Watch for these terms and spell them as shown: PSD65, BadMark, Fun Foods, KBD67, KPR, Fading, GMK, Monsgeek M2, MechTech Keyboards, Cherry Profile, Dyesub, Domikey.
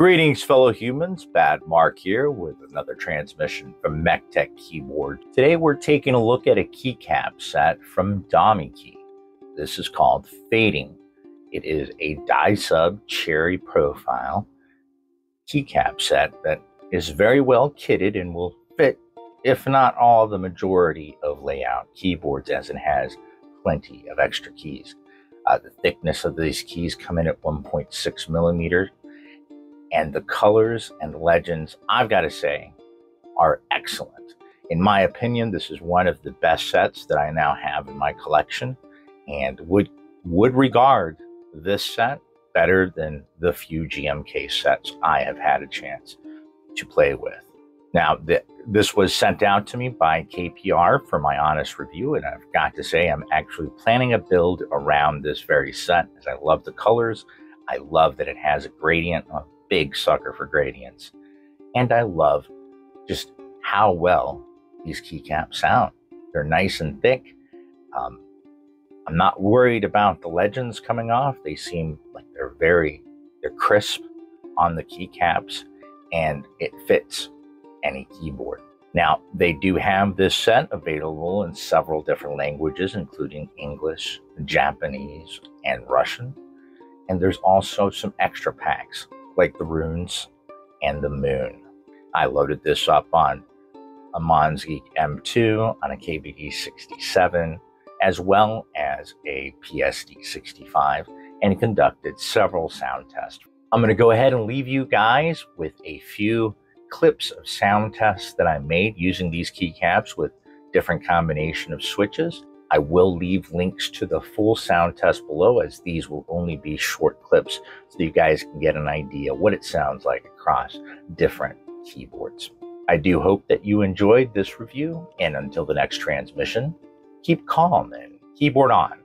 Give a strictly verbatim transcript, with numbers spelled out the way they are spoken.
Greetings, fellow humans. Bad Mark here with another transmission from MechTech Keyboard. Today we're taking a look at a keycap set from Domikey. This is called Fading. It is a Dyesub Cherry Profile keycap set that is very well kitted and will fit, if not all, the majority of layout keyboards, as it has plenty of extra keys. Uh, the thickness of these keys come in at one point six millimeters. And the colors and legends, I've got to say, are excellent. In my opinion, this is one of the best sets that I now have in my collection, and would would regard this set better than the few G M K sets I have had a chance to play with. Now, the, this was sent out to me by K P R for my honest review, and I've got to say I'm actually planning a build around this very set, as I love the colors. I love that it has a gradient on. Big sucker for gradients, and I love just how well these keycaps sound. They're nice and thick. um, I'm not worried about the legends coming off. They seem like they're very they're crisp on the keycaps, and it fits any keyboard. Now, they do have this set available in several different languages, including English, Japanese, and Russian, and there's also some extra packs like the runes and the moon. I loaded this up on a Monsgeek M two, on a K B D sixty-seven, as well as a P S D sixty-five, and conducted several sound tests. I'm going to go ahead and leave you guys with a few clips of sound tests that I made using these keycaps with different combination of switches. I will leave links to the full sound test below, as these will only be short clips so you guys can get an idea what it sounds like across different keyboards. I do hope that you enjoyed this review, and until the next transmission, keep calm and keyboard on.